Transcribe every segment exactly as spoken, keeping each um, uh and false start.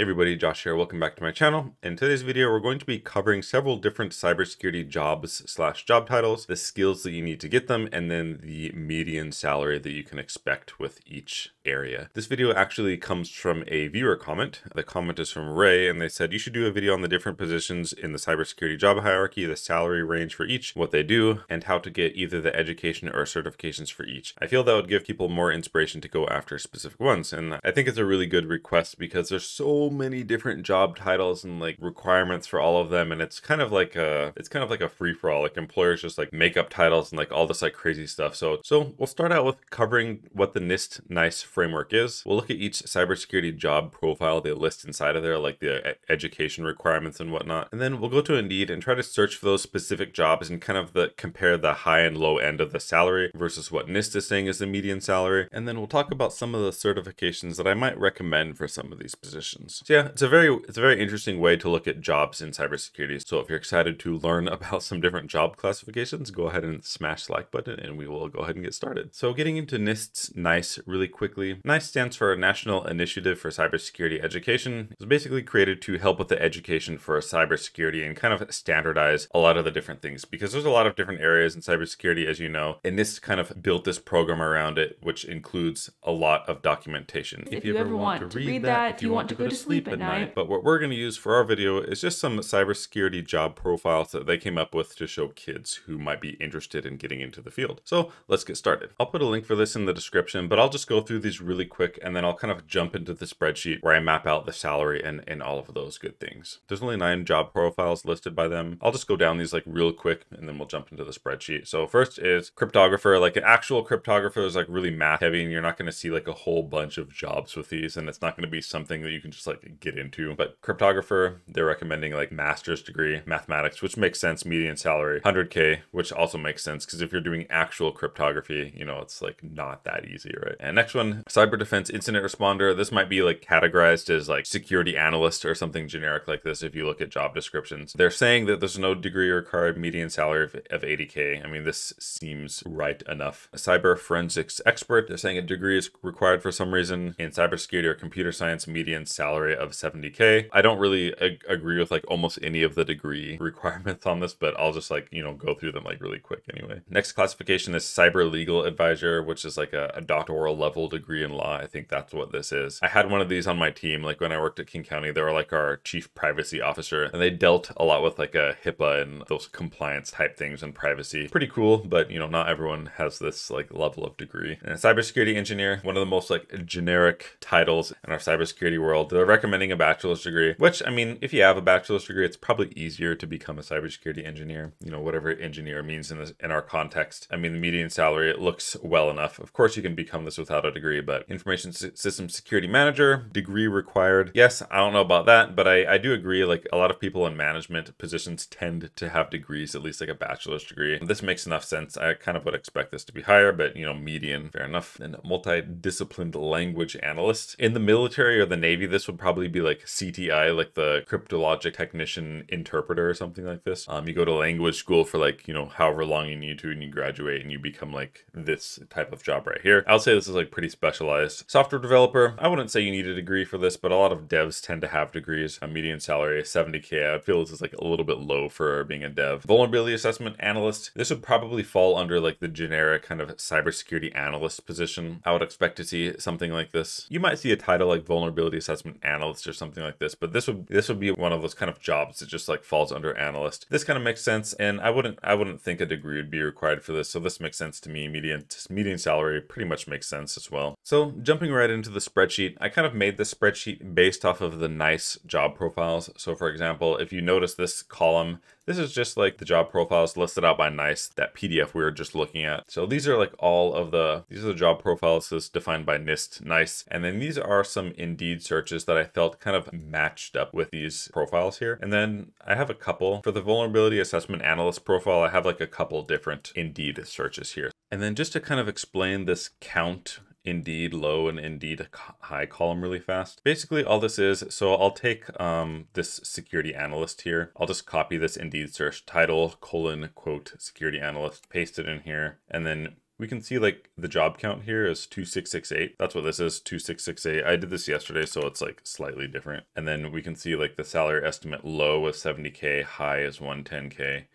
Hey everybody, Josh here. Welcome back to my channel. In today's video, we're going to be covering several different cybersecurity jobs slash job titles, the skills that you need to get them, and then the median salary that you can expect with each area. This video actually comes from a viewer comment. The comment is from Ray, and they said, you should do a video on the different positions in the cybersecurity job hierarchy, the salary range for each, what they do, and how to get either the education or certifications for each. I feel that would give people more inspiration to go after specific ones. And I think it's a really good request because there's so many different job titles and like requirements for all of them, and it's kind of like a it's kind of like a free-for-all. Like employers just like make up titles and like all this like crazy stuff. So so we'll start out with covering what the NIST NICE framework is. We'll look at each cybersecurity job profile they list inside of there, like the education requirements and whatnot, and then we'll go to Indeed and try to search for those specific jobs and kind of the compare the high and low end of the salary versus what NIST is saying is the median salary, and then we'll talk about some of the certifications that I might recommend for some of these positions. So yeah, it's a very it's a very interesting way to look at jobs in cybersecurity. So if you're excited to learn about some different job classifications, go ahead and smash the like button and we will go ahead and get started. So getting into NIST's NICE really quickly. NICE stands for National Initiative for Cybersecurity Education. It was basically created to help with the education for cybersecurity and kind of standardize a lot of the different things, because there's a lot of different areas in cybersecurity, as you know, and NIST kind of built this program around it, which includes a lot of documentation. If, if you, you ever want, want to read, read that, that, if you, you want, want to go to sleep, Sleep at night. night. But what we're going to use for our video is just some cybersecurity job profiles that they came up with to show kids who might be interested in getting into the field. So let's get started. I'll put a link for this in the description, but I'll just go through these really quick and then I'll kind of jump into the spreadsheet where I map out the salary and, and all of those good things. There's only nine job profiles listed by them. I'll just go down these like real quick and then we'll jump into the spreadsheet. So first is cryptographer. Like an actual cryptographer is like really math heavy and you're not going to see like a whole bunch of jobs with these, and it's not going to be something that you can just like get into. But cryptographer, they're recommending like master's degree mathematics, which makes sense. Median salary one hundred K, which also makes sense because if you're doing actual cryptography, you know, it's like not that easy, right? And next one, cyber defense incident responder. This might be like categorized as like security analyst or something generic like this. If you look at job descriptions, they're saying that there's no degree required, median salary of, of eighty K. I mean, this seems right enough. A cyber forensics expert, they're saying a degree is required for some reason. In cybersecurity or computer science, median salary of seventy K. I don't really ag agree with like almost any of the degree requirements on this, but I'll just like, you know, go through them like really quick anyway. Next classification is cyber legal advisor, which is like a, a doctoral level degree in law. I think that's what this is. I had one of these on my team. Like when I worked at King County, they were like our chief privacy officer, and they dealt a lot with like a HIPAA and those compliance type things and privacy. Pretty cool, but you know, not everyone has this like level of degree. And a cybersecurity engineer, one of the most like generic titles in our cybersecurity world. They're recommending a bachelor's degree, which I mean, if you have a bachelor's degree, it's probably easier to become a cybersecurity engineer, you know, whatever engineer means in this, in our context. I mean, the median salary, it looks well enough. Of course, you can become this without a degree. But information system security manager, degree required. Yes, I don't know about that, but I, I do agree. Like a lot of people in management positions tend to have degrees, at least like a bachelor's degree. This makes enough sense. I kind of would expect this to be higher, but you know, median, fair enough. And multidisciplined language analyst in the military or the Navy, this would probably probably be like C T I, like the cryptologic technician interpreter or something like this. Um, you go to language school for like, you know, however long you need to, and you graduate and you become like this type of job right here. I'll say this is like pretty specialized. Software developer, I wouldn't say you need a degree for this, but a lot of devs tend to have degrees. A median salary seventy K. I feel this is like a little bit low for being a dev. Vulnerability assessment analyst, this would probably fall under like the generic kind of cybersecurity analyst position. I would expect to see something like this. You might see a title like vulnerability assessment analyst analyst or something like this, but this would this would be one of those kind of jobs that just like falls under analyst. This kind of makes sense, and I wouldn't I wouldn't think a degree would be required for this, so this makes sense to me. Median median salary pretty much makes sense as well. So jumping right into the spreadsheet, I kind of made this spreadsheet based off of the NICE job profiles. So for example, if you notice this column, this is just like the job profiles listed out by NICE, that P D F we were just looking at. So these are like all of the, these are the job profiles as defined by NIST, NICE. And then these are some Indeed searches that I felt kind of matched up with these profiles here. And then I have a couple. For the vulnerability assessment analyst profile, I have like a couple different Indeed searches here. And then just to kind of explain this count Indeed low and Indeed high column really fast. Basically all this is, so I'll take um, this security analyst here. I'll just copy this Indeed search title colon quote security analyst, paste it in here, and then we can see like the job count here is two six six eight. That's what this is, two six six eight. I did this yesterday, so it's like slightly different. And then we can see like the salary estimate low is seventy K, high is one ten K.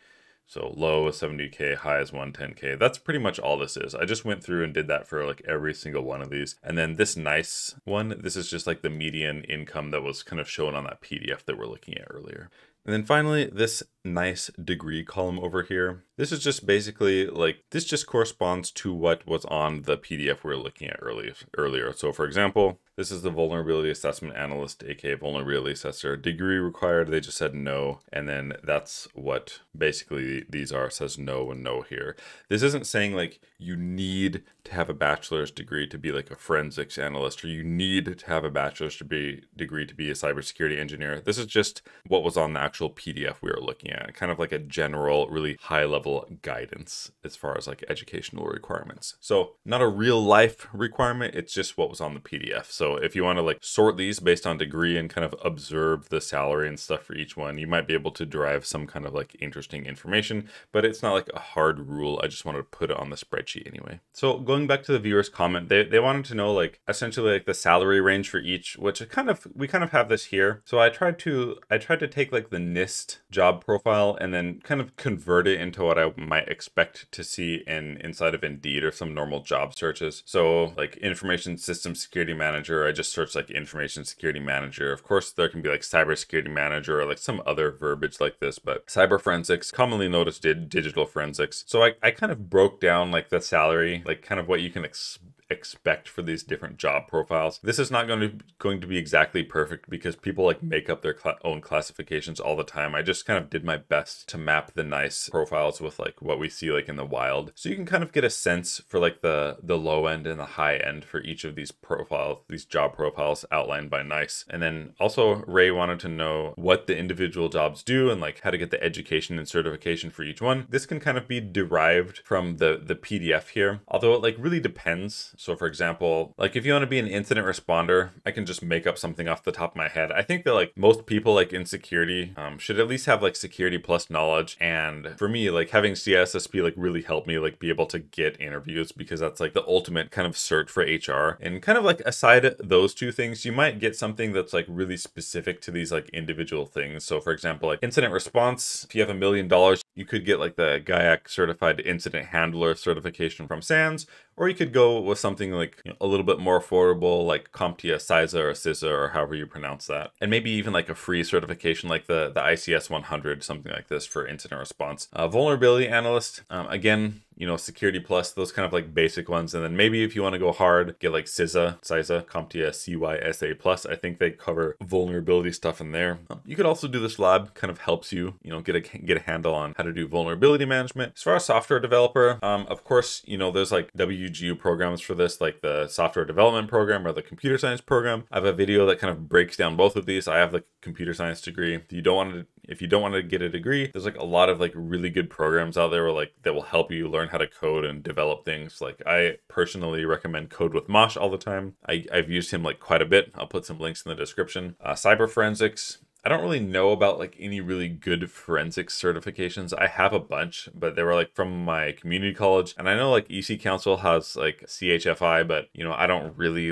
So low is seventy K, high is one ten K. That's pretty much all this is. I just went through and did that for like every single one of these. And then this NICE one, this is just like the median income that was kind of shown on that P D F that we're looking at earlier. And then finally, this NICE degree column over here. This is just basically like, this just corresponds to what was on the P D F we were looking at earlier. So for example, this is the vulnerability assessment analyst, aka vulnerability assessor. Degree required, they just said no. And then that's what basically these are, it says no and no here. This isn't saying like you need to have a bachelor's degree to be like a forensics analyst, or you need to have a bachelor's degree to be a cybersecurity engineer. This is just what was on the actual P D F we were looking at. Yeah, kind of like a general, really high level guidance as far as like educational requirements. So not a real life requirement, it's just what was on the P D F. So if you want to like sort these based on degree and kind of observe the salary and stuff for each one, you might be able to derive some kind of like interesting information, but it's not like a hard rule. I just wanted to put it on the spreadsheet anyway. So going back to the viewer's comment, they, they wanted to know like essentially like the salary range for each, which kind of, we kind of have this here. So I tried to, I tried to take like the NIST job profile Profile and then kind of convert it into what I might expect to see in inside of Indeed or some normal job searches. So like information system security manager, I just searched like information security manager. Of course, there can be like cybersecurity manager or like some other verbiage like this, but cyber forensics, commonly noticed did digital forensics. So I, I kind of broke down like the salary, like kind of what you can expect expect for these different job profiles. This is not going to going to be exactly perfect because people like make up their cl- own classifications all the time. I just kind of did my best to map the NICE profiles with like what we see like in the wild. So you can kind of get a sense for like the, the low end and the high end for each of these profiles, these job profiles outlined by NICE. And then also Ray wanted to know what the individual jobs do and like how to get the education and certification for each one. This can kind of be derived from the, the P D F here, although it like really depends. So for example, like if you want to be an incident responder, I can just make up something off the top of my head. I think that like most people like in security um, should at least have like security plus knowledge. And for me, like having C I S S P like really helped me like be able to get interviews, because that's like the ultimate kind of search for H R. And kind of like aside those two things, you might get something that's like really specific to these like individual things. So for example, like incident response, if you have a million dollars, you could get like the G I A C certified incident handler certification from SANS, or you could go with something like, you know, a little bit more affordable, like CompTIA, CySA, or CISA, or however you pronounce that. And maybe even like a free certification like the, the I C S one hundred, something like this for incident response. Uh, vulnerability analyst, um, again, you know, security plus, those kind of like basic ones. And then maybe if you want to go hard, get like CISA, CISA, CompTIA, C Y S A plus. I think they cover vulnerability stuff in there. You could also do this lab, kind of helps you, you know, get a get a handle on how to do vulnerability management. As far as software developer, um, of course, you know, there's like W G U programs for this, like the software development program or the computer science program. I have a video that kind of breaks down both of these. I have the computer science degree. You don't want to, if you don't want to get a degree, there's like a lot of like really good programs out there where like that will help you learn how to code and develop things. Like I personally recommend Code with Mosh all the time. I, I've used him like quite a bit. I'll put some links in the description. Uh, cyber forensics. I don't really know about like any really good forensics certifications. I have a bunch, but they were like from my community college. And I know like E C Council has like C H F I, but you know, I don't really,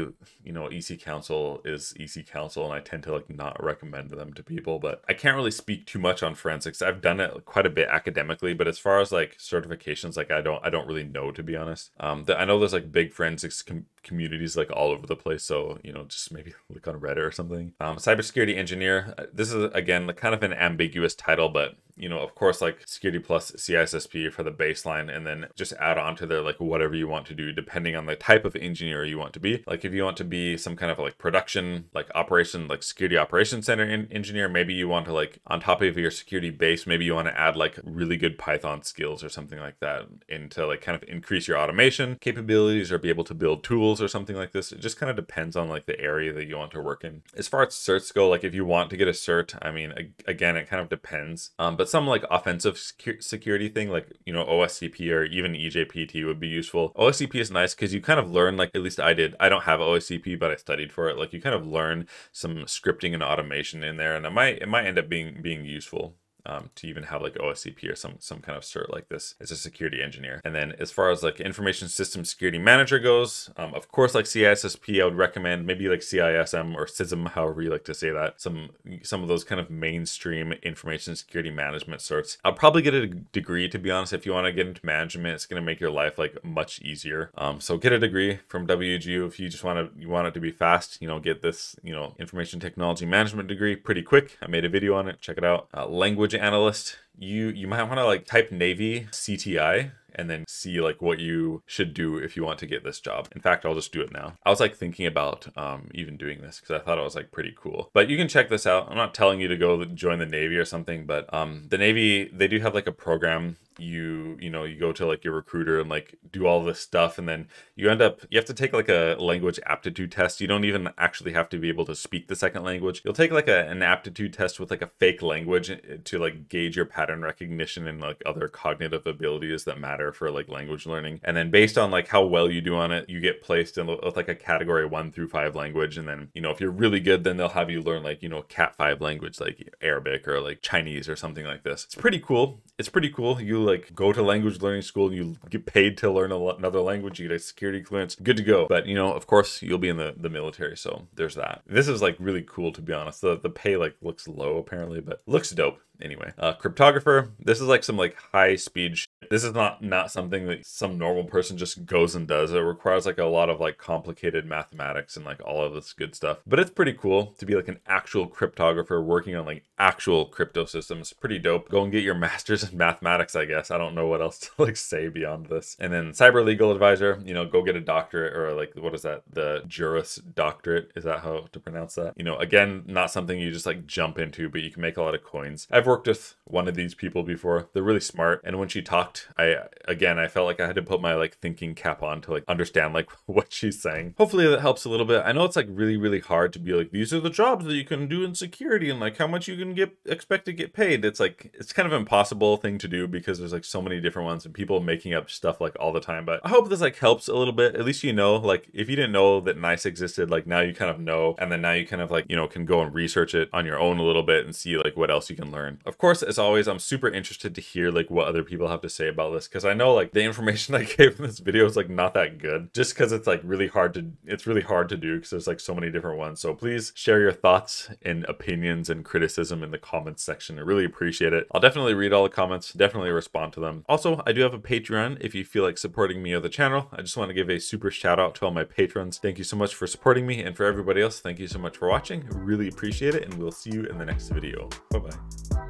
you know, E C Council is E C Council, and I tend to like not recommend them to people, but I can't really speak too much on forensics. I've done it quite a bit academically, but as far as like certifications, like I don't, I don't really know, to be honest. Um, the, I know there's like big forensics com communities like all over the place. So, you know, just maybe look on Reddit or something. Um, cybersecurity engineer. This This is, again, like kind of an ambiguous title, but, you know, of course, like security plus C I S S P for the baseline, and then just add on to their like whatever you want to do, depending on the type of engineer you want to be. Like if you want to be some kind of like production, like operation, like security operations center in engineer, maybe you want to like on top of your security base, maybe you want to add like really good Python skills or something like that, and to like kind of increase your automation capabilities or be able to build tools or something like this. It just kind of depends on like the area that you want to work in. As far as certs go, like if you want to get a cert, I mean, again, it kind of depends. Um, but But some like offensive security thing, like, you know, O S C P or even E J P T would be useful. O S C P is nice because you kind of learn, like at least I did, I don't have O S C P, but I studied for it. Like you kind of learn some scripting and automation in there, and it might, it might end up being, being useful. um, to even have like O S C P or some, some kind of cert like this as a security engineer. And then as far as like information system security manager goes, um, of course, like C I S S P, I would recommend maybe like C I S M or C I S M, however you like to say that, some, some of those kind of mainstream information security management certs. I'll probably get a degree, to be honest. If you want to get into management, it's going to make your life like much easier. Um, so get a degree from W G U. If you just want to, you want it to be fast, you know, get this, you know, information technology management degree pretty quick. I made a video on it. Check it out. Uh, language analyst. You, you might want to like type Navy C T I and then see like what you should do if you want to get this job. In fact, I'll just do it now. I was like thinking about um, even doing this because I thought it was like pretty cool, but you can check this out. I'm not telling you to go join the Navy or something, but um, the Navy, they do have like a program. You, you know, you go to like your recruiter and like do all this stuff. And then you end up, you have to take like a language aptitude test. You don't even actually have to be able to speak the second language. You'll take like a, an aptitude test with like a fake language to like gauge your pattern recognition and like other cognitive abilities that matter for like language learning. And then based on like how well you do on it, you get placed in with like a category one through five language. And then, you know, if you're really good, then they'll have you learn like, you know, cat five language, like Arabic or like Chinese or something like this. It's pretty cool. It's pretty cool. You like go to language learning school and you get paid to learn another language, you get a security clearance, good to go. But you know, of course you'll be in the, the military. So there's that. This is like really cool, to be honest. The, the pay like looks low apparently, but looks dope. Anyway, uh, cryptographer, this is like some like high speed shit. This is not, not something that some normal person just goes and does. It requires like a lot of like complicated mathematics and like all of this good stuff, but it's pretty cool to be like an actual cryptographer working on like actual crypto systems. Pretty dope. Go and get your master's in mathematics, I guess. I don't know what else to like say beyond this. And then cyber legal advisor, you know, go get a doctorate or like, what is that? The Juris Doctorate. Is that how to pronounce that? You know, again, not something you just like jump into, but you can make a lot of coins. I've I've worked with one of these people before. They're really smart. And when she talked, I, again, I felt like I had to put my like thinking cap on to like understand like what she's saying. Hopefully that helps a little bit. I know it's like really, really hard to be like, these are the jobs that you can do in security and like how much you can get, expect to get paid. It's like, it's kind of an impossible thing to do because there's like so many different ones and people making up stuff like all the time. But I hope this like helps a little bit. At least, you know, like if you didn't know that NICE existed, like now you kind of know. And then now you kind of like, you know, can go and research it on your own a little bit and see like what else you can learn. Of course, as always, I'm super interested to hear like what other people have to say about this, because I know like the information I gave in this video is like not that good, just because it's like really hard to it's really hard to do because there's like so many different ones. So please share your thoughts and opinions and criticism in the comments section. I really appreciate it. I'll definitely read all the comments, definitely respond to them. Also, I do have a Patreon if you feel like supporting me or the channel. I just want to give a super shout out to all my patrons. Thank you so much for supporting me, and for everybody else, thank you so much for watching. Really appreciate it, and we'll see you in the next video. Bye bye.